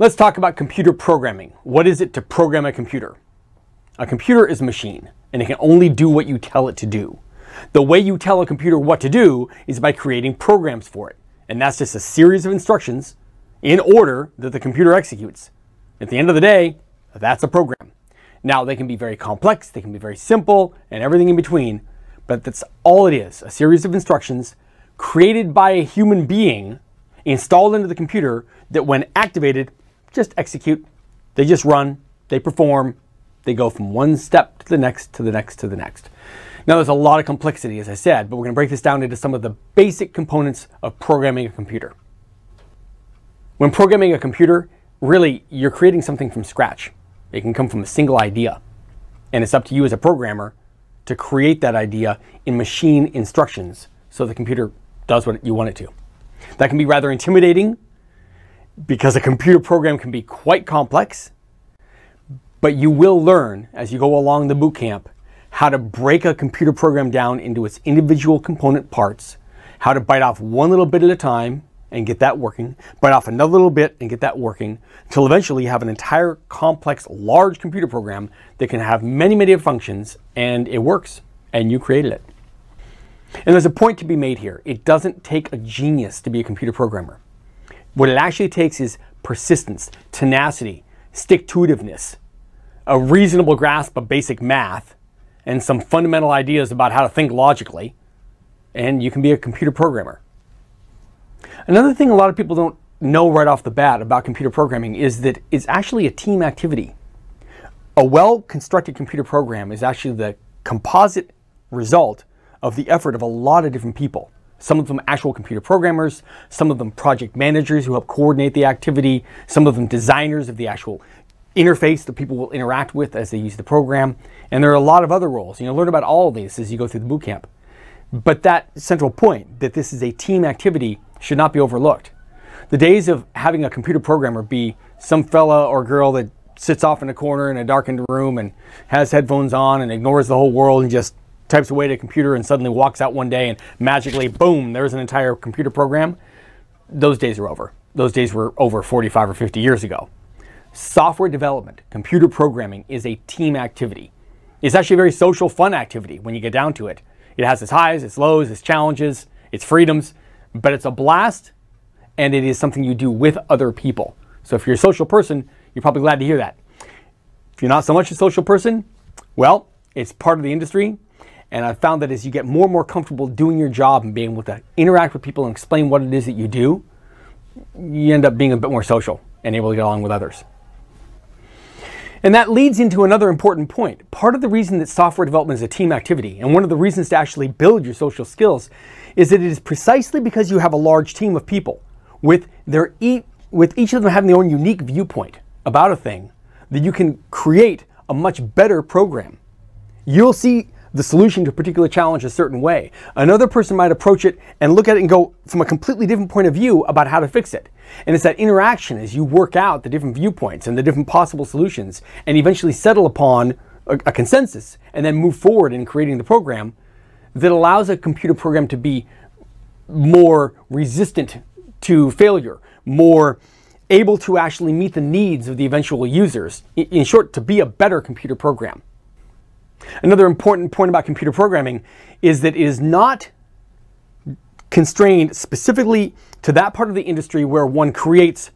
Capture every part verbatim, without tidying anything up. Let's talk about computer programming. What is it to program a computer? A computer is a machine, and it can only do what you tell it to do. The way you tell a computer what to do is by creating programs for it, and that's just a series of instructions in order that the computer executes. At the end of the day, that's a program. Now, they can be very complex, they can be very simple, and everything in between, but that's all it is, a series of instructions created by a human being, installed into the computer, that when activated, just execute. They just run, they perform, they go from one step to the next, to the next, to the next. Now, there's a lot of complexity, as I said, but we're going to break this down into some of the basic components of programming a computer. When programming a computer, really, you're creating something from scratch. It can come from a single idea, and it's up to you as a programmer to create that idea in machine instructions so the computer does what you want it to. That can be rather intimidating because a computer program can be quite complex, but you will learn as you go along the boot camp how to break a computer program down into its individual component parts, how to bite off one little bit at a time and get that working, bite off another little bit and get that working, until eventually you have an entire complex, large computer program that can have many, many functions, and it works, and you created it. And there's a point to be made here. It doesn't take a genius to be a computer programmer. What it actually takes is persistence, tenacity, stick-to-itiveness, a reasonable grasp of basic math, and some fundamental ideas about how to think logically, and you can be a computer programmer. Another thing a lot of people don't know right off the bat about computer programming is that it's actually a team activity. A well-constructed computer program is actually the composite result of the effort of a lot of different people. Some of them actual computer programmers, some of them project managers who help coordinate the activity, some of them designers of the actual interface that people will interact with as they use the program, and there are a lot of other roles. You know, learn about all of these as you go through the boot camp. But that central point, that this is a team activity, should not be overlooked. The days of having a computer programmer be some fella or girl that sits off in a corner in a darkened room and has headphones on and ignores the whole world and just types away at a computer and suddenly walks out one day and magically, boom, there's an entire computer program. Those days are over. Those days were over forty-five or fifty years ago. Software development, computer programming, is a team activity. It's actually a very social, fun activity when you get down to it. It has its highs, its lows, its challenges, its freedoms, but it's a blast, and it is something you do with other people. So if you're a social person, you're probably glad to hear that. If you're not so much a social person, well, it's part of the industry, and I've found that as you get more and more comfortable doing your job and being able to interact with people and explain what it is that you do, you end up being a bit more social and able to get along with others. And that leads into another important point. Part of the reason that software development is a team activity, and one of the reasons to actually build your social skills, is that it is precisely because you have a large team of people with, their e with each of them having their own unique viewpoint about a thing, that you can create a much better program. You'll see the solution to a particular challenge a certain way. Another person might approach it and look at it and go from a completely different point of view about how to fix it. And it's that interaction as you work out the different viewpoints and the different possible solutions and eventually settle upon a, a consensus and then move forward in creating the program that allows a computer program to be more resistant to failure, more able to actually meet the needs of the eventual users. In short, to be a better computer program. Another important point about computer programming is that it is not constrained specifically to that part of the industry where one creates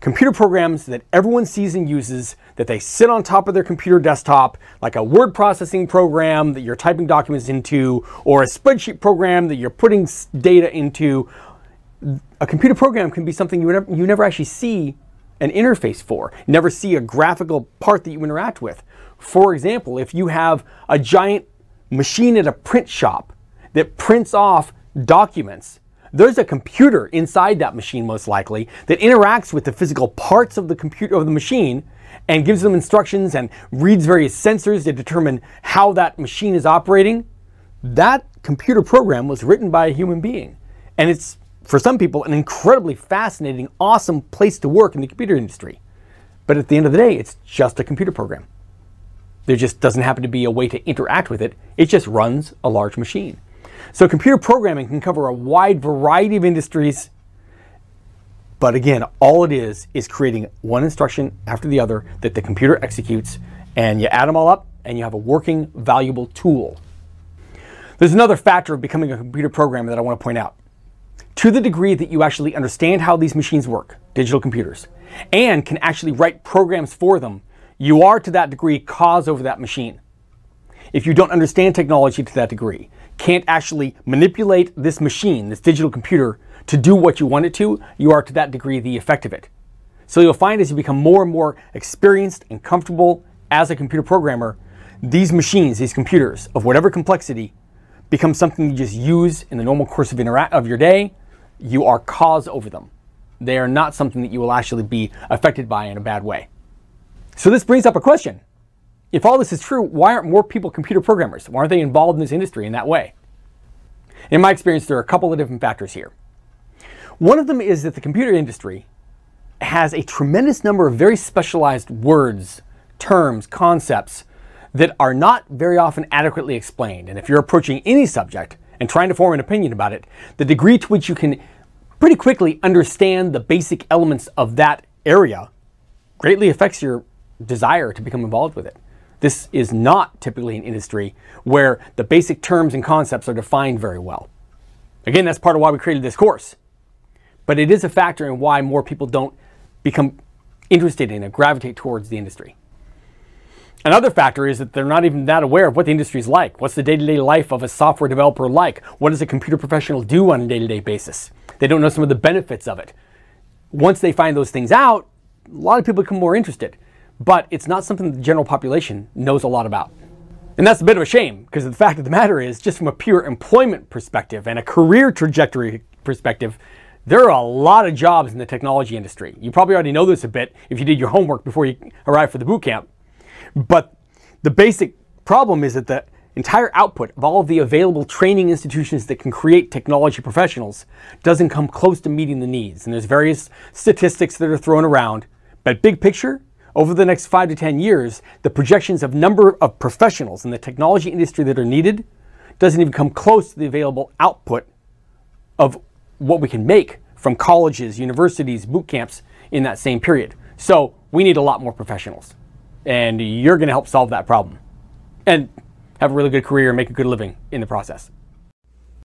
computer programs that everyone sees and uses, that they sit on top of their computer desktop, like a word processing program that you're typing documents into, or a spreadsheet program that you're putting data into. A computer program can be something you never, you never actually see an interface for, never see a graphical part that you interact with. For example, if you have a giant machine at a print shop that prints off documents, there's a computer inside that machine, most likely, that interacts with the physical parts of the computer of the machine and gives them instructions and reads various sensors to determine how that machine is operating. That computer program was written by a human being, and it's, for some people, an incredibly fascinating, awesome place to work in the computer industry. But at the end of the day, it's just a computer program. There just doesn't happen to be a way to interact with it. It just runs a large machine. So computer programming can cover a wide variety of industries, But again, all it is is creating one instruction after the other that the computer executes, and you add them all up and you have a working, valuable tool. There's another factor of becoming a computer programmer that I want to point out. To the degree that you actually understand how these machines work, digital computers, and can actually write programs for them, you are to that degree cause over that machine. If you don't understand technology to that degree, can't actually manipulate this machine, this digital computer, to do what you want it to, you are to that degree the effect of it. So you'll find as you become more and more experienced and comfortable as a computer programmer, these machines, these computers of whatever complexity, become something you just use in the normal course of, intera- of your day. You are cause over them. They are not something that you will actually be affected by in a bad way. So this brings up a question. If all this is true, why aren't more people computer programmers? Why aren't they involved in this industry in that way? In my experience, there are a couple of different factors here. One of them is that the computer industry has a tremendous number of very specialized words, terms, concepts that are not very often adequately explained. And if you're approaching any subject and trying to form an opinion about it, the degree to which you can pretty quickly understand the basic elements of that area greatly affects your desire to become involved with it. This is not typically an industry where the basic terms and concepts are defined very well. Again, that's part of why we created this course. But it is a factor in why more people don't become interested in and gravitate towards the industry. Another factor is that they're not even that aware of what the industry is like. What's the day-to-day life of a software developer like? What does a computer professional do on a day-to-day basis? They don't know some of the benefits of it. Once they find those things out, a lot of people become more interested. But it's not something the general population knows a lot about. And that's a bit of a shame, because the fact of the matter is, just from a pure employment perspective and a career trajectory perspective, there are a lot of jobs in the technology industry. You probably already know this a bit if you did your homework before you arrived for the boot camp. But the basic problem is that the entire output of all of the available training institutions that can create technology professionals doesn't come close to meeting the needs. And there's various statistics that are thrown around. But big picture, over the next five to ten years, the projections of number of professionals in the technology industry that are needed doesn't even come close to the available output of what we can make from colleges, universities, boot camps in that same period. So we need a lot more professionals, and you're going to help solve that problem and have a really good career and make a good living in the process.